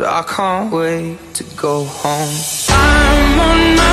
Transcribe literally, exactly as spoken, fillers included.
but I can't wait to go home. I'm on my